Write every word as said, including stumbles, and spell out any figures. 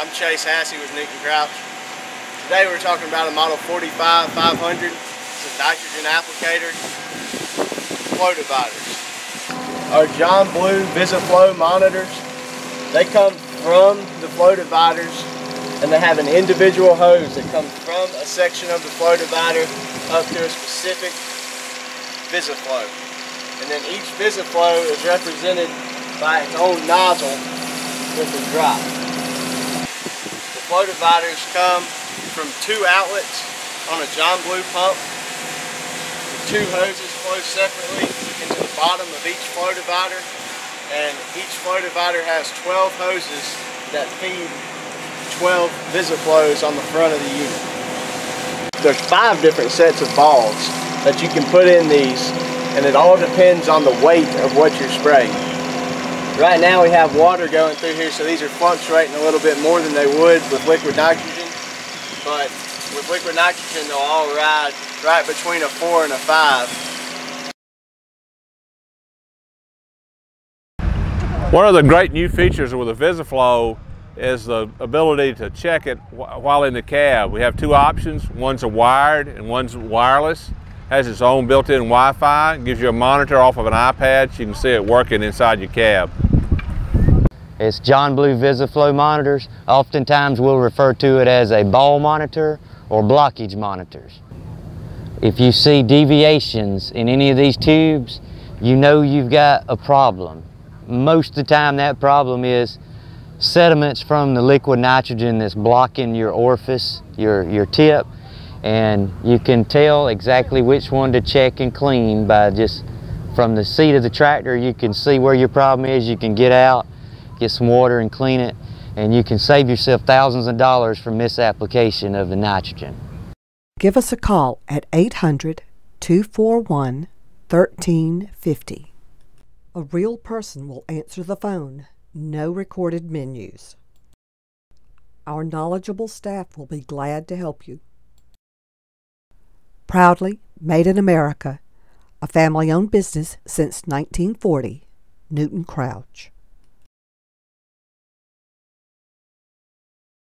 I'm Chase Hassey with Newton Crouch. Today we're talking about a Model forty-five five hundred. It's a nitrogen applicator, flow dividers. Our John Blue VisiFlow monitors, they come from the flow dividers and they have an individual hose that comes from a section of the flow divider up to a specific VisiFlow. And then each VisiFlow is represented by its own nozzle with a drop. Flow dividers come from two outlets on a John Blue pump. The two hoses flow separately into the bottom of each flow divider, and each flow divider has twelve hoses that feed twelve VisiFlows on the front of the unit. There's five different sets of balls that you can put in these, and it all depends on the weight of what you're spraying. Right now we have water going through here, so these are fluctuating a little bit more than they would with liquid nitrogen. But with liquid nitrogen, they'll all ride right between a four and a five. One of the great new features with the VisiFlow is the ability to check it while in the cab. We have two options. One's a wired and one's wireless. Has its own built-in Wi-Fi. Gives you a monitor off of an iPad, so you can see it working inside your cab. It's John Blue VisiFlow monitors. Oftentimes we'll refer to it as a ball monitor or blockage monitors. If you see deviations in any of these tubes, you know you've got a problem. Most of the time that problem is sediments from the liquid nitrogen that's blocking your orifice, your, your tip, and you can tell exactly which one to check and clean by just from the seat of the tractor. You can see where your problem is, you can get out, get some water and clean it, and you can save yourself thousands of dollars from misapplication of the nitrogen. Give us a call at eight hundred, two four one, one three five zero. A real person will answer the phone, no recorded menus. Our knowledgeable staff will be glad to help you. Proudly made in America, a family-owned business since nineteen forty, Newton Crouch.